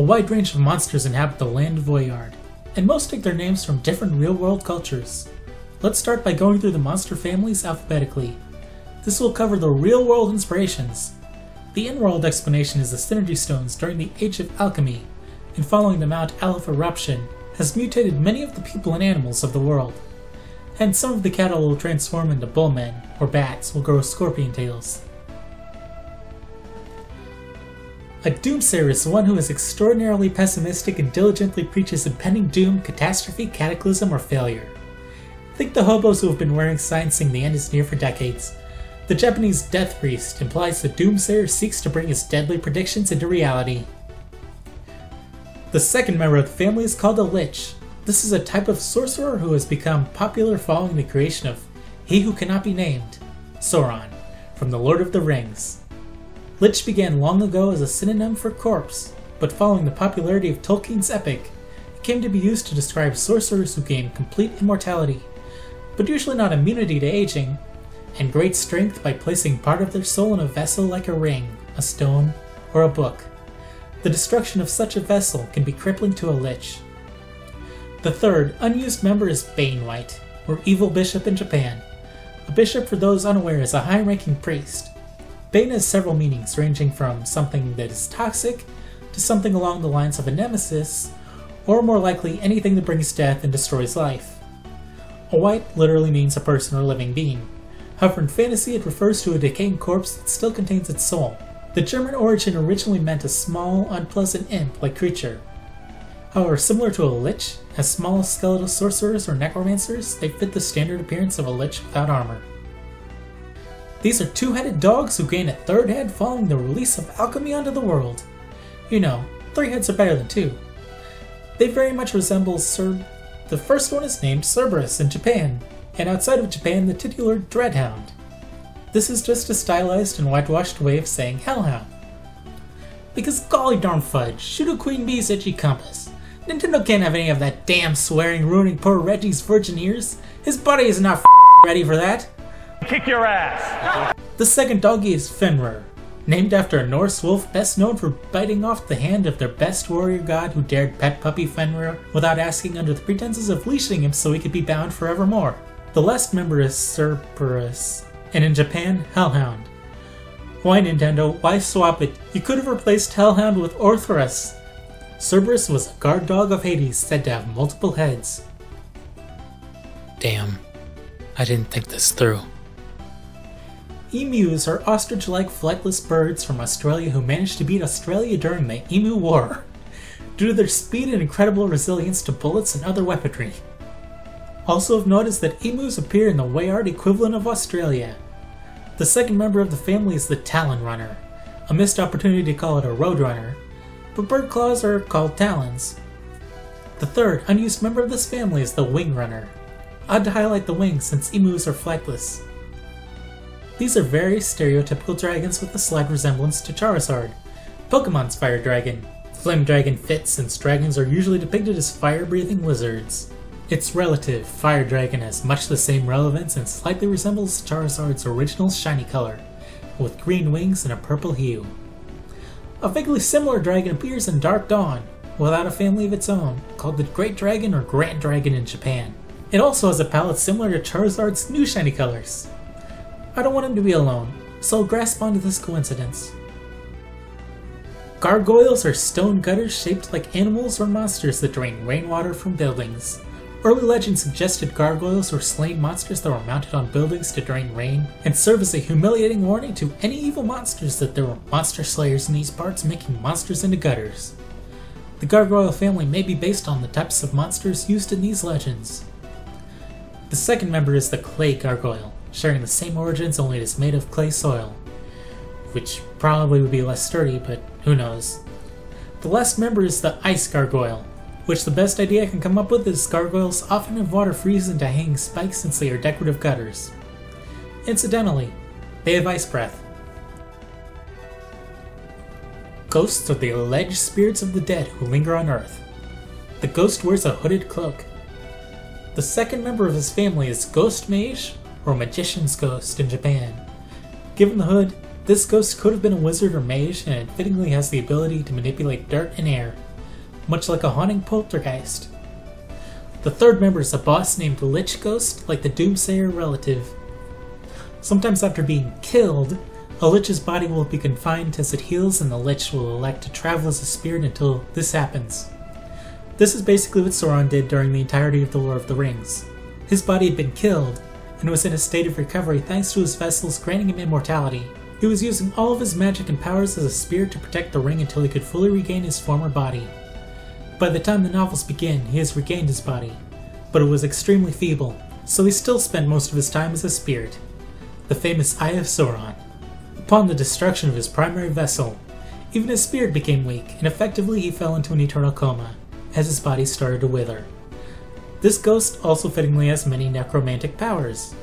A wide range of monsters inhabit the land of Voyard, and most take their names from different real-world cultures. Let's start by going through the monster families alphabetically. This will cover the real-world inspirations. The in-world explanation is the Synergy Stones during the Age of Alchemy, and following the Mount Aleph eruption, has mutated many of the people and animals of the world. Hence, some of the cattle will transform into bullmen, or bats will grow scorpion tails. A Doomsayer is one who is extraordinarily pessimistic and diligently preaches impending doom, catastrophe, cataclysm, or failure. Think the hobos who have been wearing signs saying the end is near for decades. The Japanese death priest implies the Doomsayer seeks to bring his deadly predictions into reality. The second member of the family is called a Lich. This is a type of sorcerer who has become popular following the creation of He Who Cannot Be Named, Sauron, from the Lord of the Rings. Lich began long ago as a synonym for corpse, but following the popularity of Tolkien's epic, it came to be used to describe sorcerers who gain complete immortality, but usually not immunity to aging, and great strength by placing part of their soul in a vessel like a ring, a stone, or a book. The destruction of such a vessel can be crippling to a Lich. The third, unused member is Banewhite, or Evil Bishop in Japan. A bishop, for those unaware, is a high-ranking priest. Bane has several meanings, ranging from something that is toxic, to something along the lines of a nemesis, or more likely anything that brings death and destroys life. A wight literally means a person or living being. However, in fantasy it refers to a decaying corpse that still contains its soul. The German origin originally meant a small, unpleasant imp-like creature. However, similar to a lich, as small skeletal sorcerers or necromancers, they fit the standard appearance of a lich without armor. These are two-headed dogs who gain a third head following the release of alchemy onto the world. You know, three heads are better than two. They very much resemble The first one is named Cerberus in Japan, and outside of Japan the titular Dreadhound. This is just a stylized and whitewashed way of saying hellhound. Because golly darn fudge, shoot a queen bee's itchy compass. Nintendo can't have any of that damn swearing ruining poor Reggie's virgin ears. His body is not ready for that. Kick your ass! The second doggy is Fenrir, named after a Norse wolf best known for biting off the hand of their best warrior god who dared pet puppy Fenrir without asking under the pretenses of leashing him so he could be bound forevermore. The last member is Cerberus, and in Japan, Hellhound. Why Nintendo, why swap it? You could have replaced Hellhound with Orthrus. Cerberus was a guard dog of Hades said to have multiple heads. Damn, I didn't think this through. Emus are ostrich-like flightless birds from Australia who managed to beat Australia during the Emu War, due to their speed and incredible resilience to bullets and other weaponry. Also of note is that emus appear in the Weyard equivalent of Australia. The second member of the family is the Talon Runner, a missed opportunity to call it a Road Runner, but bird claws are called talons. The third, unused member of this family is the Wing Runner. Odd to highlight the wings since emus are flightless. These are very stereotypical dragons with a slight resemblance to Charizard, Pokemon's Fire Dragon. Flame Dragon fits since dragons are usually depicted as fire-breathing lizards. Its relative, Fire Dragon, has much the same relevance and slightly resembles Charizard's original shiny color, with green wings and a purple hue. A vaguely similar dragon appears in Dark Dawn, without a family of its own, called the Great Dragon or Grand Dragon in Japan. It also has a palette similar to Charizard's new shiny colors. I don't want him to be alone, so I'll grasp onto this coincidence. Gargoyles are stone gutters shaped like animals or monsters that drain rainwater from buildings. Early legend suggested gargoyles were slain monsters that were mounted on buildings to drain rain, and serve as a humiliating warning to any evil monsters that there were monster slayers in these parts making monsters into gutters. The gargoyle family may be based on the types of monsters used in these legends. The second member is the clay gargoyle, sharing the same origins, only it is made of clay soil, which probably would be less sturdy, but who knows. The last member is the ice gargoyle, which the best idea I can come up with is gargoyles often have water freeze into hanging spikes since they are decorative gutters. Incidentally, they have ice breath. Ghosts are the alleged spirits of the dead who linger on Earth. The ghost wears a hooded cloak. The second member of his family is Ghost Mage, or Magician's Ghost in Japan. Given the hood, this ghost could have been a wizard or mage, and it fittingly has the ability to manipulate dirt and air. much like a haunting poltergeist. The third member is a boss named Lich Ghost, like the Doomsayer relative. Sometimes after being killed, a Lich's body will be confined as it heals, and the Lich will elect to travel as a spirit until this happens. This is basically what Sauron did during the entirety of the Lord of the Rings. His body had been killed, and was in a state of recovery thanks to his vessels granting him immortality. He was using all of his magic and powers as a spirit to protect the ring until he could fully regain his former body. By the time the novels begin, he has regained his body, but it was extremely feeble, so he still spent most of his time as a spirit. The famous Eye of Sauron. Upon the destruction of his primary vessel, even his spirit became weak, and effectively he fell into an eternal coma as his body started to wither. This ghost also fittingly has many necromantic powers.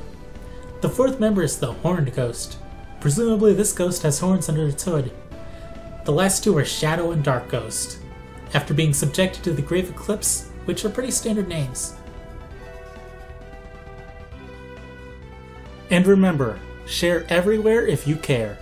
The fourth member is the Horned Ghost. Presumably this ghost has horns under its hood. The last two are Shadow and Dark Ghost, after being subjected to the Grave Eclipse, which are pretty standard names. And remember, share everywhere if you care.